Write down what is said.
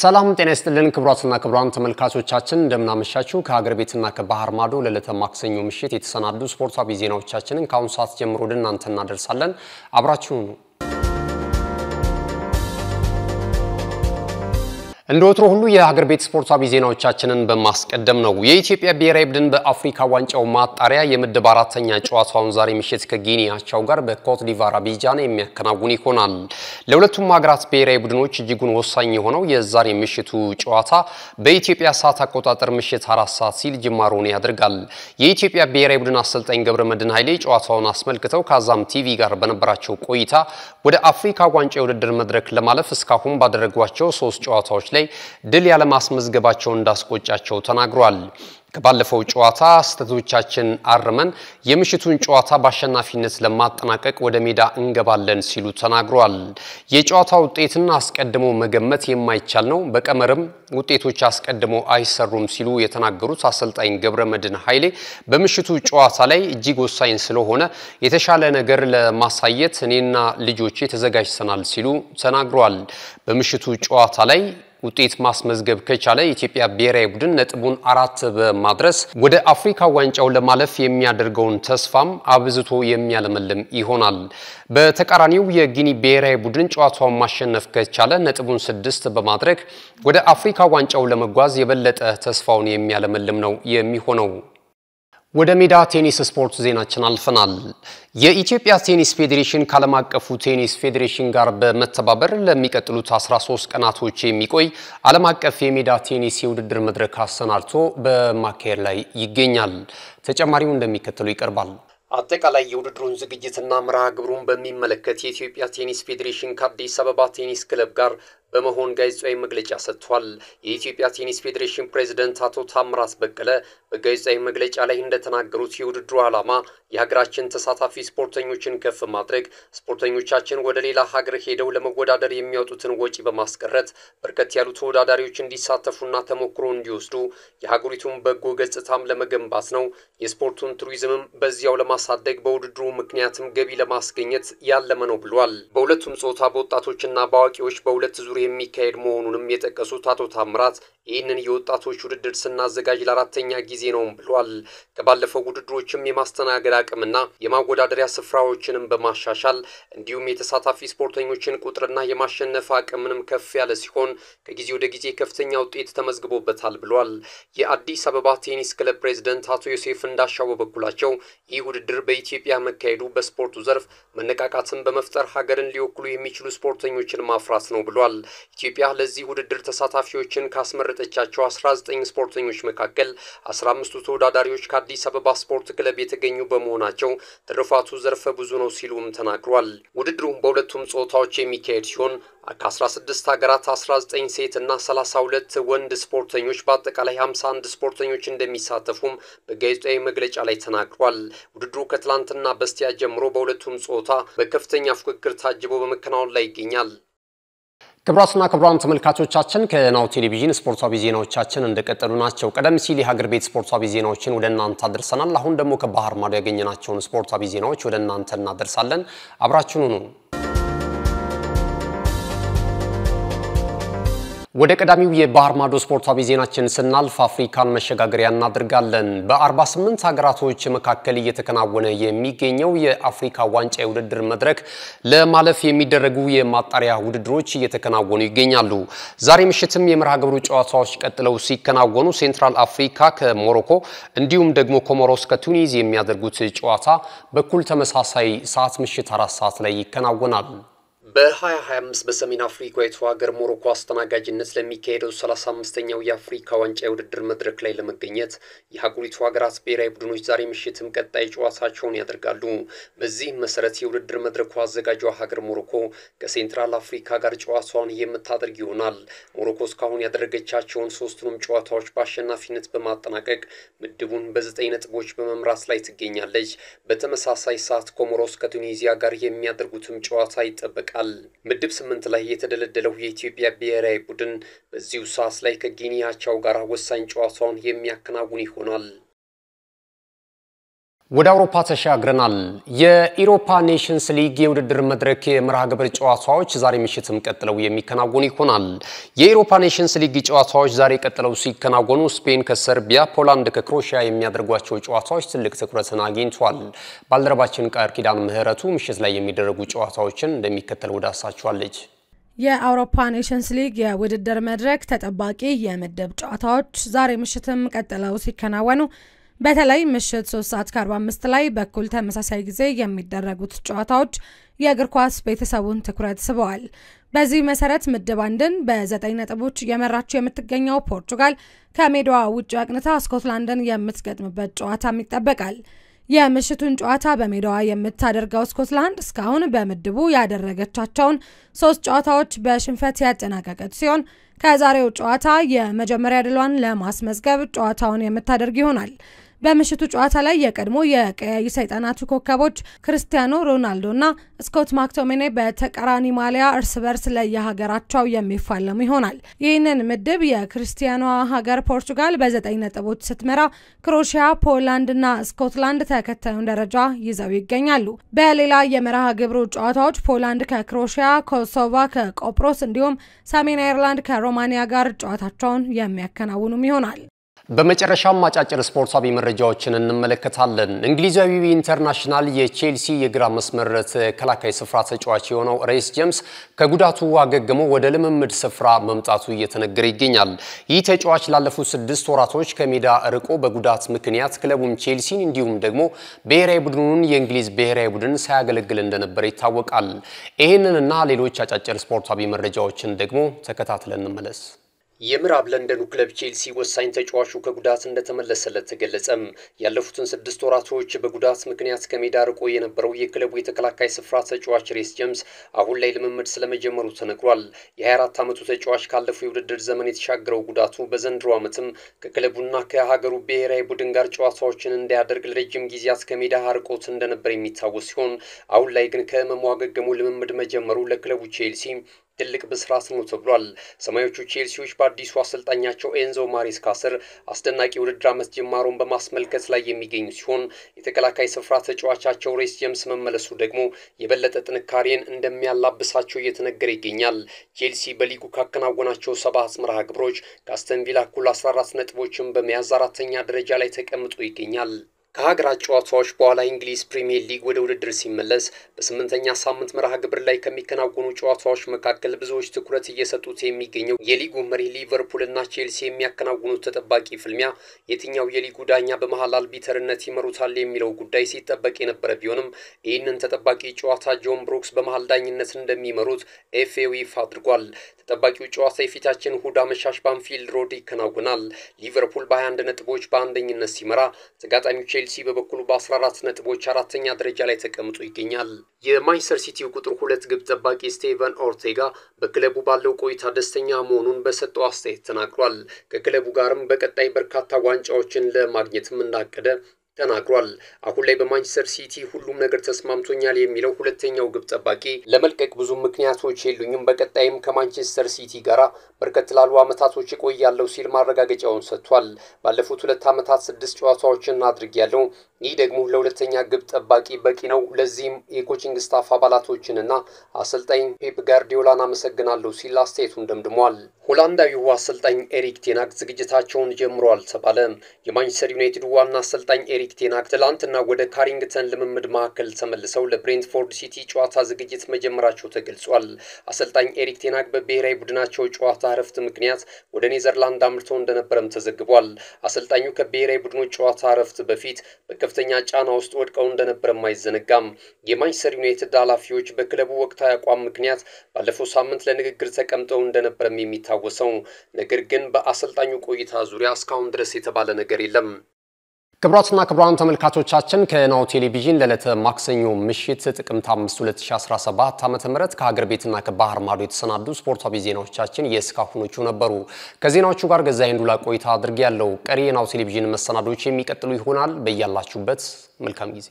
ሰላም ጤና ይስጥልን ክብራትና ክብራን ተመልካቾቻችን እንደምን አመሻችሁ ከሀገር ቤትና ከባህር ማዶ ለለተ ማክሰኞ ምሽት የተሰናዱ ስፖርታዊ ዜናዎቻችንን ከአሁን ሰዓት ጀምሮ ለእናንተ እናደርሳለን አብራችሁኑ እንደወትሮ ሁሉ የሀገር ቤት ስፖርታዊ ዜናዎቻችንን በማስቀደም ነው የኢትዮጵያ ብሔራዊ ቡድን በአፍሪካ ዋንጫው ማጣሪያ የምድብ 4ኛ ጨዋታውን ዛሬ ምሽት ከጊኒ አቻው ጋር በኮት ዲቫር አቢጃን የሚያከናውን ይሆናል ለሁለቱም ሀገራት ብሔራዊ ቡድኖች እጅጉን ወሳኝ የሆነው የዛሬ ምሽቱ ጨዋታ በኢትዮጵያ ሰዓት አቆጣጠር ምሽት 4 ሰዓት ሲል ጅማሮውን ያደርጋል የኢትዮጵያ ብሔራዊ ቡድን አሰልጣኝ ገብረመድህን ኃይሌ ጨዋታውን አስመልክተው ካዛም ቲቪ ጋር በነበራቸው ቆይታ ወደ አፍሪካ ዋንጫ የውድድር መድረክ ለማለፍ እስካሁን ባደረጓቸው 3 ጨዋታዎች ድል ያለ ማስመዝገባቸው እንዳስቆጫቸው ተናግሯል ከባለፈው ጨዋታ ስተቶቻችን አርመን የምሽቱን ጨዋታ ባሸናፊነት ለማጠናቀቅ ወደ ሜዳ እንገባለን ሲሉ ተናግሯል የጨዋታው ውጤትን አስቀድሞ መገመት የማይቻል ነው በቀመርም ውጤቶች አስቀድሞ አይሰሩም ሲሉ የተናገሩት አሰልጣኝ ገብረመድህን ኃይሌ በምሽቱ ጨዋታ ላይ እጅግ ወሳኝ ስለሆነ የተሻለ ነገር ለማሳየት እኔና ልጆቼ ተዘጋጅተናል ሲሉ ተናግሯል በምሽቱ ጨዋታ ላይ ውጤት ማስመዝገብ ከቻለ ኢትዮጵያ ብሔራዊ ቡድን ነጥቡን 4 በማድረስ ወደ አፍሪካ ዋንጫው ለማለፍ የሚያደርገውን ተስፋም አብዝቶ የሚያለመልም ይሆናል በተቃራኒው የጊኒ ብሔራዊ ቡድን ጨዋታውን ማሸነፍ ከቻለ ነጥቡን 6 በማድረግ ወደ አፍሪካ ዋንጫው ለመጓዝ የበለጠ ተስፋውን የሚያለመልም ነው የሚሆነው ወደ ሜዳ ቴኒስ ስፖርት ዜናችን አልፈናል የኢትዮጵያ ቴኒስ ፌዴሬሽን ከዓለም አቀፉ ቴኒስ ፌዴሬሽን ጋር በመተባበር ለሚቀጥሉት 13 ቀናቶች የሚቆይ ዓለም አቀፍ የሜዳ ቴኒስ የውድድር መድረክ አሰናድቶ በማካሄድ ላይ ይገኛል ተጨማሪው እንደሚከተሉ ይቀርባል አጠቃላይ የውድድሩን ዝግጅትና መርሃ ግብሩን በሚመለከት የኢትዮጵያ ቴኒስ ፌዴሬሽን ከአዲስ አበባ ቴኒስ ክለብ ጋር በመሆን ጋዜጣዊ መግለጫ ሰጥቷል የኢትዮጵያ ቴኒስ ፌዴሬሽን ፕሬዝዳንት አቶ ታምራት በቀለ በጋዜጣዊ መግለጫ ላይ እንደተናገሩት የውድድሩ ዓላማ የሀገራችን ተሳታፊ ስፖርተኞችን ከፍ ማድረግ ስፖርተኞቻችን ወደ ሌላ ሀገር ሄደው ለመወዳደር የሚያወጡትን ወጪ በማስቀረት በርከት ያሉ ተወዳዳሪዎች እንዲሳተፉና ተሞክሮ እንዲወስዱ የሀገሪቱን በጎ ገጽታም ለመገንባት ነው የስፖርቱን ቱሪዝምም በዚያው ለማሳደግ በውድድሩ ምክንያትም ገቢ ለማስገኘት ያለመ ነው ብሏል በሁለቱም ጾታ በወጣቶችና በአዋቂዎች በሁለት ዙር የሚካሄድ መሆኑንም የጠቀሱት አቶ ታምራት ይህንን የወጣቶች ውድድር ስናዘጋጅ ለአራተኛ ጊዜ ነው ብሏል ከባለፈው ውድድሮችም የማስተናገድ አቅምና የማወዳደሪያ ስፍራዎችንም በማሻሻል እንዲሁም የተሳታፊ ስፖርተኞችን ቁጥርና የማሸነፍ አቅምንም ከፍ ያለ ሲሆን ከጊዜ ወደ ጊዜ ከፍተኛ ውጤት ተመዝግቦበታል ብሏል የአዲስ አበባ ቴኒስ ክለብ ፕሬዝዳንት አቶ ዮሴፍ እንዳሻው በበኩላቸው ይህ ውድድር በኢትዮጵያ መካሄዱ በስፖርቱ ዘርፍ መነቃቃትን በመፍጠር ሀገርን ሊወክሉ የሚችሉ ስፖርተኞችን ማፍራት ነው ብሏል ኢትዮጵያ ለዚህ ውድድር ተሳታፊዎችን ካስመረጠቻቸው 19 ስፖርተኞች መካከል 15 ተወዳዳሪዎች ከአዲስ አበባ ስፖርት ክለብ የተገኙ በመሆናቸው ትርፋቱ ዘርፈ ብዙ ነው ሲሉም ተናግሯል ውድድሩ በሁለቱም ጾታዎች የሚካሄድ ሲሆን ከ16 ሀገራት 19 ሴት እና 32 ወንድ ስፖርተኞች በአጠቃላይ 51 ስፖርተኞች እንደሚሳተፉም በጋዜጣዊ መግለጫ ላይ ተናግሯል ውድድሩ ከትላንትና በስቲያ ጀምሮ በሁለቱም ጾታ በከፍተኛ ፉክክር ታጅቦ በመከናወን ላይ ይገኛል ክብራትና ክብራን ተመልካቾቻችን ከናሁ ቴሌቪዥን ስፖርታዊ ዜናዎቻችን እንደቀጠሉ ናቸው ቀደም ሲል የሀገር ቤት ስፖርታዊ ዜናዎችን ወደ እናንተ አድርሰናል አሁን ደግሞ ከባህር ማዶ ያገኘናቸውን ስፖርታዊ ዜናዎች ወደ እናንተ እናደርሳለን አብራችሁን ሁኑ ወደ ቀዳሚው የባህር ማዶ ስፖርታዊ ዜናችን ስናልፍ አፍሪካን መሸጋገሪያ እናደርጋለን በ48 ሀገራቶች መካከል እየተከናወነ የሚገኘው የአፍሪካ ዋንጫ የውድድር መድረክ ለማለፍ የሚደረጉ የማጣሪያ ውድድሮች እየተከናወኑ ይገኛሉ ዛሬ ምሽትም የመርሃ ግብሩ ጨዋታዎች ቀጥለው ሲከናወኑ ሴንትራል አፍሪካ ከሞሮኮ እንዲሁም ደግሞ ኮሞሮስ ከቱኒዝ የሚያደርጉት ጨዋታ በኩል ተመሳሳይ ሰዓት ምሽት 4 ሰዓት ላይ ይከናወናል በ2025 በሰሜን አፍሪካ የተዋገር ሞሮኮ አስተናጋጅነት ለሚካሄደው 35ኛው የአፍሪካ ዋንጫ የውድድር መድረክ ላይ ለመገኘት የሀገሪቱ ሀገራት ብሔራዊ ቡድኖች ዛሬ ምሽትም ቀጣይ ጨዋታቸውን ያደርጋሉ በዚህ መሰረት የውድድር መድረኩ አዘጋጇ ሀገር ሞሮኮ ከሴንትራል አፍሪካ ጋር ጨዋታውን የምታደርግ ይሆናል ሞሮኮ እስካሁን ያደረገቻቸውን 3ቱንም ጨዋታዎች በአሸናፊነት በማጠናቀቅ ምድቡን በ9 ነጥቦች በመምራት ላይ ትገኛለች በተመሳሳይ ሰዓት ኮሞሮስ ከቱኒዚያ ጋር የሚያደርጉትም ጨዋታ ይጠበቃል ምድብ 8 ላይ የተደለደለው የኢትዮጵያ ብሔራዊ ቡድን በዚሁ ሰዓት ላይ ከጊኒ አቻው ጋር ወሳኝ ጨዋታውን የሚያከናውን ይሆናል ወደ አውሮፓ ተሻግረናል የኢሮፓ ኔሽንስ ሊግ የውድድር መድረክ የምራግብር ጨዋታዎች ዛሬ ምሽትም ቀጥለው የሚከናወኑ ይሆናል የኢሮፓ ኔሽንስ ሊግ ጨዋታዎች ዛሬ ቀጥለው ሲከናወኑ ስፔን ከሰርቢያ ፖላንድ ከክሮሺያ የሚያደርጓቸው ጨዋታዎች ትልቅ ትኩረትን አግኝቷል ባልደረባችን ቃር ኪዳን ምህረቱ ምሽት ላይ የሚደረጉ ጨዋታዎችን እንደሚከተለው ዳሳቸዋለች የአውሮፓ ኔሽንስ ሊግ የውድድር መድረክ ተጠባቂ የመደብ ጨዋታዎች ዛሬ ምሽትም ቀጥለው ሲከናወኑ በተለይ ምሽት 3:45 ላይ በኩል ተመሳሳይ ጊዜ የሚደረጉት ጨዋታዎች የእግር ኳስ ቤተሰቡን ትኩረት ስበዋል። በዚህ መሰረት ምድብ 1ን በ9 ነጥቦች የመራችው የምትገኘው ፖርቱጋል ከሜዳዋ ውጭ አቅንታ ስኮትላንድን የምትገጥምበት ጨዋታም ይጠበቃል። የምሽቱን ጨዋታ በሜዳዋ የምታደርገው ስኮትላንድ እስካሁን በመድቡ ያደረገቻቸውን 3 ጨዋታዎች በሽንፈት ያጠናቀቀች ሲሆን ከዛሬው ጨዋታ የመጀመሪያ ድሏን ለማስመዝገብ ጨዋታውን የምታደርግ ይሆናል። በምሽቱ ጨዋታ ላይ የቀድሞ የቀያይ ሰይጣናቱ ኮከቦች ክርስቲያኖ ሮናልዶና ስኮት ማክቶሚኔ በተቃራኒ ማሊያ እርስ በርስ ለየሀገራቸው የሚፋለሙ ይሆናል። ይህንን ምድብ የክርስቲያኖ ሀገር ፖርቱጋል በ9 ነጥቦች ስትመራ ክሮሺያ፣ ፖላንድና ስኮትላንድ ተከታዩን ደረጃ ይዘው ይገኛሉ። በሌላ የመርሃ ግብሩ ጨዋታዎች ፖላንድ ከክሮሺያ፣ ኮሶቮ ከቆጵሮስ እንዲሁም ሰሜን አይርላንድ ከሮማኒያ ጋር ጨዋታቸውን የሚያከናውኑ ይሆናል። በመጨረሻም አጫጭር ስፖርታዊ መረጃዎችን እንመለከታለን። እንግሊዛዊው ኢንተርናሽናል የቼልሲ የግራ መስመር ተከላካይ ስፍራ ተጫዋች የሆነው ሬስ ጄምስ ከጉዳቱ አገግሞ ወደ ልምምድ ስፍራ መምጣቱ እየተነገረ ይገኛል። ይህ ተጫዋች ላለፉት 6 ወራቶች ከሜዳ ርቆ በጉዳት ምክንያት ክለቡም ቼልሲን እንዲሁም ደግሞ ብሔራዊ ቡድኑን የእንግሊዝ ብሔራዊ ቡድን ሳያገለግል እንደነበር ይታወቃል። ይሄንንና ሌሎች አጫጭር ስፖርታዊ መረጃዎችን ደግሞ ተከታትለን እንመለስ። የምዕራብ ለንደኑ ክለብ ቼልሲ ወሳኝ ተጫዋቹ ከጉዳት እንደተመለሰለት ተገለጸም። ያለፉትን 6 ወራቶች በጉዳት ምክንያት ከሜዳ ርቆ የነበረው የክለቡ የተከላካይ ስፍራ ተጫዋች ሬስ ጄምስ አሁን ላይ ልምምድ ስለመጀመሩ ተነግሯል። የ24 ዓመቱ ተጫዋች ካለፈው የውድድር ዘመን የተሻገረው ጉዳቱ በዘንድሮው ዓመትም ከክለቡና ከሀገሩ ብሔራዊ ቡድን ጋር ጨዋታዎችን እንዳያደርግ ለረጅም ጊዜያት ከሜዳ ርቆት እንደነበር የሚታወስ ሲሆን አሁን ላይ ግን ከህመሙ አገግሞ ልምምድ መጀመሩ ለክለቡ ቼልሲ ትልቅ ብስራት ነው ተብሏል። ሰማያዊዎቹ ቼልሲዎች በአዲሱ አሰልጣኛቸው ኤንዞ ማሬስካ ስር አስደናቂ ውድድር ዓመት ጅማሮን በማስመልከት ላይ የሚገኙ ሲሆን የተከላካይ ስፍራ ተጫዋቻቸው ሬስ ጄምስ መመለሱ ደግሞ የበለጠ ጥንካሬን እንደሚያላብሳቸው እየተነገረ ይገኛል። ቼልሲ በሊጉ ካከናወናቸው 7 መርሃ ግብሮች ከአስተን ቪላ እኩል 14 ነጥቦችን በመያዝ 4ኛ ደረጃ ላይ ተቀምጦ ይገኛል። ከሀገራቸው ጨዋታዎች በኋላ እንግሊዝ ፕሪሚየር ሊግ ወደ ውድድር ሲመለስ በ8ኛ ሳምንት መርሃ ግብር ላይ ከሚከናወኑ ጨዋታዎች መካከል ብዙዎች ትኩረት እየሰጡት የሚገኘው የሊጉ መሪ ሊቨርፑልና ቼልሲ የሚያከናውኑት ተጠባቂ ፍልሚያ የትኛው የሊጉ ዳኛ በመሃል አልቢተርነት ይመሩታል የሚለው ጉዳይ ሲጠበቅ የነበረ ቢሆንም ይህንን ተጠባቂ ጨዋታ ጆን ብሩክስ በመሃል ዳኝነት እንደሚመሩት ኤፍኤው ይፋ አድርጓል። ተጠባቂው ጨዋታ የፊታችን እሁድ አመሻሽ በአንፊልድ ሮድ ይከናወናል። ሊቨርፑል በ21 ነጥቦች በአንደኝነት ሲመራ ተጋጣሚው ቼልሲ በበኩሉ በ14 ነጥቦች 4ኛ ደረጃ ላይ ተቀምጦ ይገኛል። የማንቸስተር ሲቲው ቁጥር 2 ግብ ጠባቂ ስቴቨን ኦርቴጋ በክለቡ ባለው ቆይታ ደስተኛ መሆኑን በሰጠው አስተያየት ተናግሯል። ከክለቡ ጋርም በቀጣይ በርካታ ዋንጫዎችን ለማግኘትም እንዳቀደ ተናግሯል። አሁን ላይ በማንቸስተር ሲቲ ሁሉም ነገር ተስማምቶኛል የሚለው ሁለተኛው ግብ ጠባቂ ለመልቀቅ ብዙ ምክንያቶች የሉኝም፣ በቀጣይም ከማንቸስተር ሲቲ ጋራ በርከት ላሉ አመታቶች እቆያለሁ ሲል ማረጋገጫውን ሰጥቷል። ባለፉት 2 አመታት 6 ጨዋታዎችን አድርጌያለሁ። ይህ ደግሞ ለሁለተኛ ግብ ጠባቂ በቂ ነው። ለዚህም የኮቺንግ ስታፍ አባላቶችንና አሰልጣኝ ፔፕ ጋርዲዮላን አመሰግናለሁ ሲል አስተያየቱን ደምድሟል። ሆላንዳዊው አሰልጣኝ ኤሪክ ቴናግ ዝግጅታቸውን ጀምሯል ተባለ። የማንቸስተር ዩናይትድ ዋና አሰልጣኝ ኤሪክ ቴናግ ትላንትና ወደ ካሪንግተን ልምምድ ማዕከል ተመልሰው ለብሬንትፎርድ ሲቲ ጨዋታ ዝግጅት መጀመራቸው ተገልጿል። አሰልጣኝ ኤሪክ ቴናግ በብሔራዊ ቡድናቸው ጨዋታ እረፍት ምክንያት ወደ ኔዘርላንድ አምርተው እንደነበረም ተዘግቧል። አሰልጣኙ ከብሔራዊ ቡድኑ ጨዋታ እረፍት በፊት በከፍተኛ ጫና ውስጥ ወድቀው እንደነበረም አይዘነጋም። የማንቸስተር ዩናይትድ ኃላፊዎች በክለቡ ወቅታዊ አቋም ምክንያት ባለፈው ሳምንት ለንግግር ተቀምጠው እንደነበረም የሚታወሰው ነገር ግን በአሰልጣኙ ቆይታ ዙሪያ እስካሁን ድረስ የተባለ ነገር የለም። ክብራትና ክብራን ተመልካቾቻችን ከናሁ ቴሌቪዥን ለዕለተ ማክሰኞ ምሽት ጥቅምት 5 2017 ዓ.ም ከሀገር ቤትና ከባህር ማዶ የተሰናዱ ስፖርታዊ ዜናዎቻችን የስካሁኖቹ ነበሩ። ከዜናዎቹ ጋር ገዛይ እንዱላ ቆይታ አድርጌ ያለው ቀሪ የናሁ ቴሌቪዥን መሰናዶች የሚቀጥሉ ይሆናል። በእያላችሁበት መልካም ጊዜ